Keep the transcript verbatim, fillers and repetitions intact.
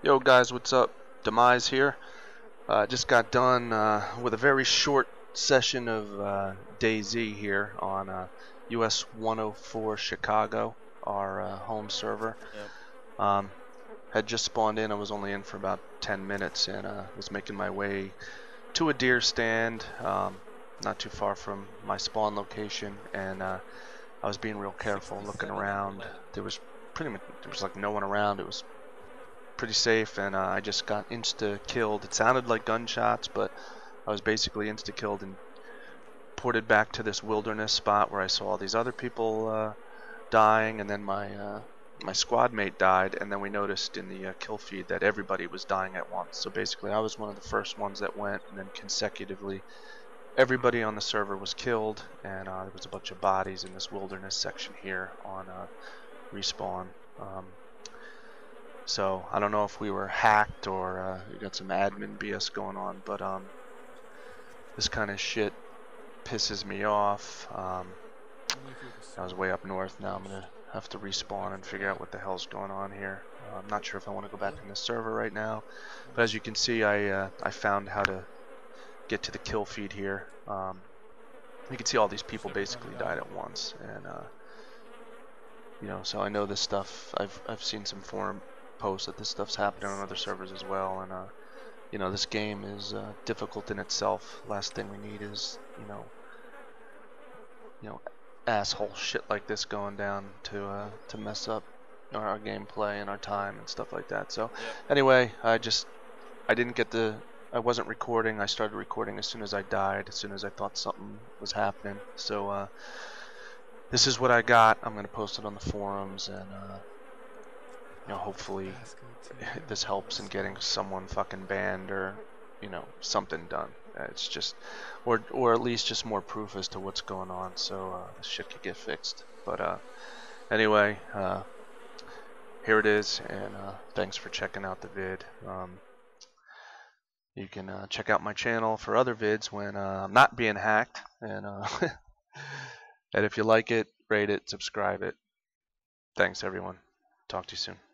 Yo guys, what's up? Demise here. Uh, just got done uh, with a very short session of uh, DayZ here on uh, U S one oh four Chicago, our uh, home server. Yep. Um, had just spawned in. I was only in for about ten minutes and uh, was making my way to a deer stand um, not too far from my spawn location, and uh, I was being real careful looking around. There was pretty much there was like no one around. It was pretty safe, and uh, I just got insta-killed. It sounded like gunshots, but I was basically insta-killed and ported back to this wilderness spot where I saw all these other people uh, dying, and then my uh, my squad mate died, and then we noticed in the uh, kill feed that everybody was dying at once. So basically I was one of the first ones that went, and then consecutively everybody on the server was killed, and uh, there was a bunch of bodies in this wilderness section here on uh, Respawn. Um, So I don't know if we were hacked or uh, we got some admin B S going on, but um, this kind of shit pisses me off. Um, I was way up north. Now I'm gonna have to respawn and figure out what the hell's going on here. Uh, I'm not sure if I want to go back in the server right now, but as you can see, I uh, I found how to get to the kill feed here. Um, you can see all these people basically died at once, and uh, you know, so I know this stuff. I've I've seen some forum posts that this stuff's happening on other servers as well, and uh, you know, this game is uh, difficult in itself. Last thing we need is you know you know asshole shit like this going down to uh, to mess up our, our gameplay and our time and stuff like that. So anyway, I just I didn't get the I wasn't recording. I started recording as soon as I died, as soon as I thought something was happening. So uh, this is what I got. I'm gonna post it on the forums, and uh, you know, hopefully this helps in getting someone fucking banned or, you know, something done. It's just, or or at least just more proof as to what's going on, so uh, this shit could get fixed. But uh, anyway, uh, here it is, and uh, thanks for checking out the vid. Um, you can uh, check out my channel for other vids when uh, I'm not being hacked, and uh, and if you like it, rate it, subscribe it. Thanks everyone. Talk to you soon.